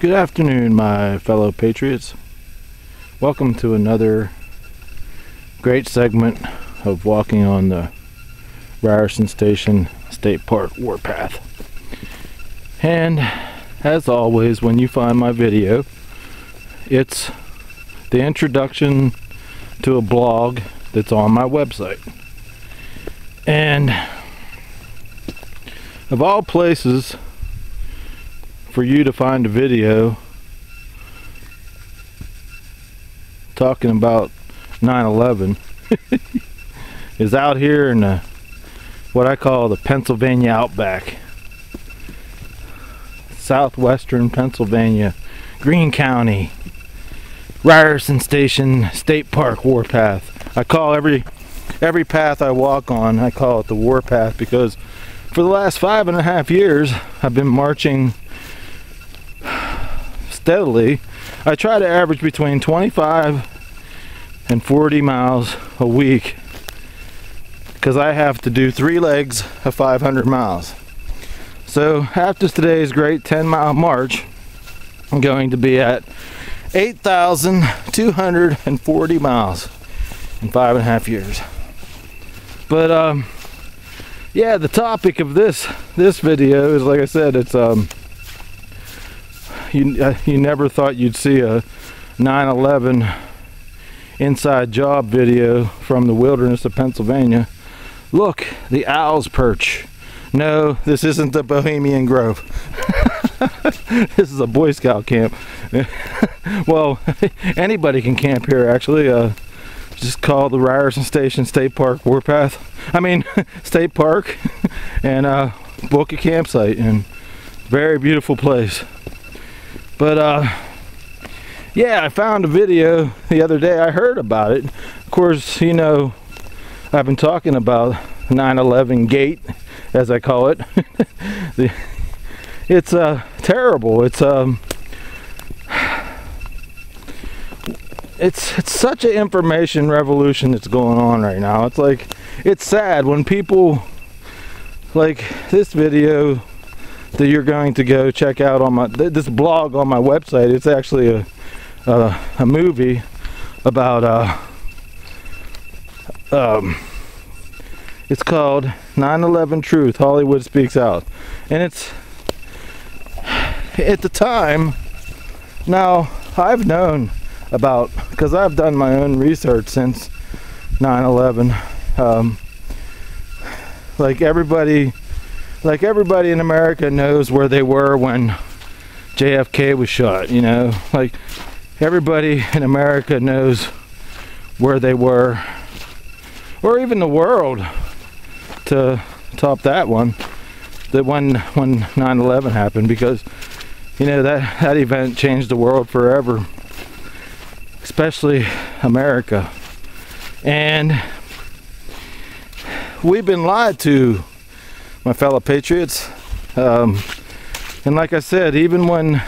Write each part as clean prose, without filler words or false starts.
Good afternoon, my fellow patriots. Welcome to another great segment of walking on the Ryerson Station State Park warpath. And as always, when you find my video, it's the introduction to a blog that's on my website. And of all places for you to find a video talking about 9/11 is out here in the, what I call the Pennsylvania outback, southwestern Pennsylvania, Greene County, Ryerson Station State Park warpath. I call every path I walk on, I call it the warpath, because for the last 5.5 years I've been marching steadily. I try to average between 25 and 40 miles a week, because I have to do 3 legs of 500 miles. So after today's great 10-mile march, I'm going to be at 8,240 miles in 5.5 years. But yeah, the topic of this video is, like I said, it's you never thought you'd see a 9/11 inside job video from the wilderness of Pennsylvania. Look, the owls perch. No, this isn't the Bohemian Grove. This is a Boy Scout camp. Well, anybody can camp here, actually. Just call the Ryerson Station State Park warpath. I mean, State Park, and book a campsite, and very beautiful place. But yeah, I found a video the other day. I heard about it. Of course, you know, I've been talking about 9/11 gate, as I call it. It's terrible. It's such an information revolution that's going on right now. It's like, it's sad when people like this video that you're going to go check out on my this blog on my website. It's actually a movie about it's called 9/11 Truth, Hollywood Speaks Out, and it's at the time. Now, I've known about, because I've done my own research since 9/11. Like everybody in America knows where they were when JFK was shot, you know. Like, everybody in America knows where they were, or even the world, to top that one, that when 9/11 happened, because, you know, that event changed the world forever, especially America. And we've been lied to, my fellow patriots. And like I said, even when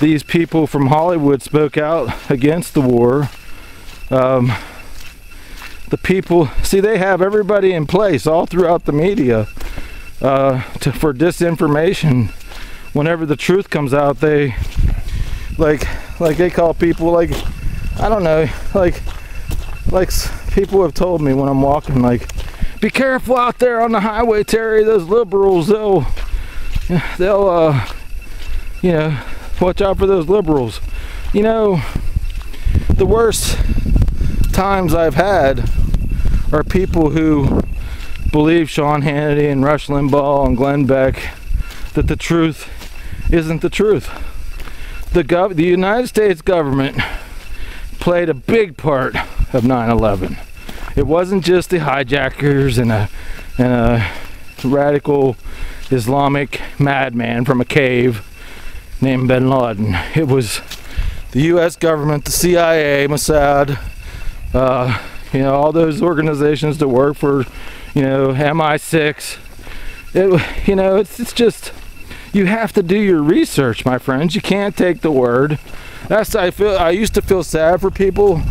these people from Hollywood spoke out against the war, the people, see, they have everybody in place all throughout the media for disinformation. Whenever the truth comes out, they like they call people, like, I don't know, like people have told me when I'm walking, like, be careful out there on the highway, Terry. Those liberals, they'll you know, watch out for those liberals. You know, the worst times I've had are people who believe Sean Hannity and Rush Limbaugh and Glenn Beck, that the truth isn't the truth. The United States government played a big part of 9/11. It wasn't just the hijackers and a radical Islamic madman from a cave named bin Laden. It was the U.S. government, the CIA, Mossad, you know, all those organizations that work for, you know, MI6. You know, it's just, you have to do your research, my friends. You can't take the word. That's, I used to feel sad for people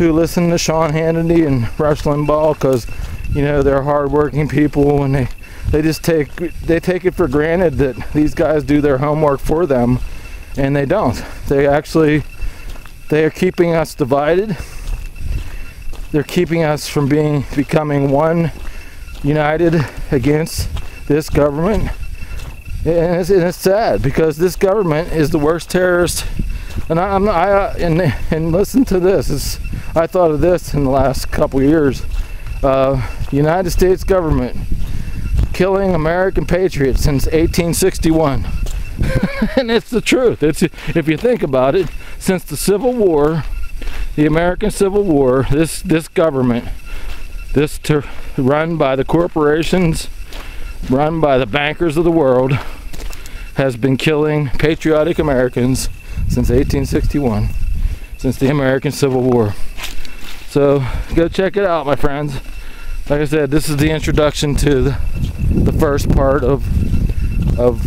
who listened to Sean Hannity and Rush Limbaugh, because you know, they're hardworking people, and they just take it for granted that these guys do their homework for them, and they don't. They are keeping us divided. They're keeping us from becoming one, united against this government. And it's sad, because this government is the worst terrorist. And listen to this. I thought of this in the last couple years. United States government killing American patriots since 1861. And it's the truth. If you think about it, since the Civil War, the American Civil War, this government, run by the corporations, run by the bankers of the world, has been killing patriotic Americans since 1861, since the American Civil War. So go check it out, my friends. Like I said, this is the introduction to the first part of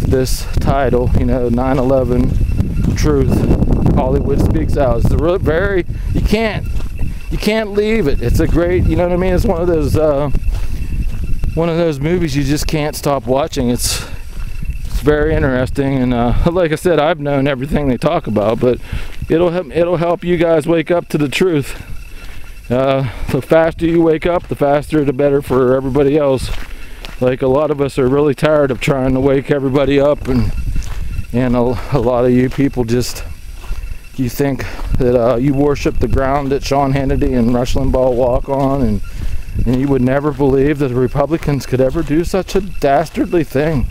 this title, 9/11 Truth, Hollywood Speaks Out. It's a really very, you can't leave it. It's a great, you know what I mean? It's one of those movies you just can't stop watching. It's very interesting, and like I said, I've known everything they talk about, but it'll help you guys wake up to the truth. The faster you wake up, the faster the better for everybody else. Like, a lot of us are really tired of trying to wake everybody up, and a lot of you people just, you think that you worship the ground that Sean Hannity and Rush Limbaugh walk on, and you would never believe that the Republicans could ever do such a dastardly thing.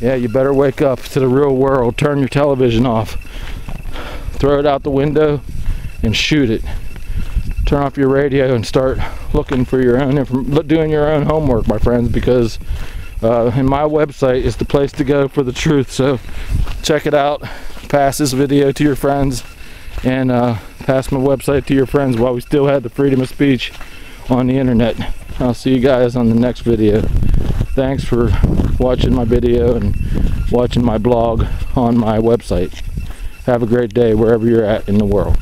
Yeah, you better wake up to the real world. Turn your television off, throw it out the window, and shoot it. Turn off your radio and start looking for your own, doing your own homework, my friends, because and my website is the place to go for the truth. So check it out, pass this video to your friends, and pass my website to your friends while we still had the freedom of speech on the internet. I'll see you guys on the next video. Thanks for watching my video and watching my blog on my website. Have a great day wherever you're at in the world.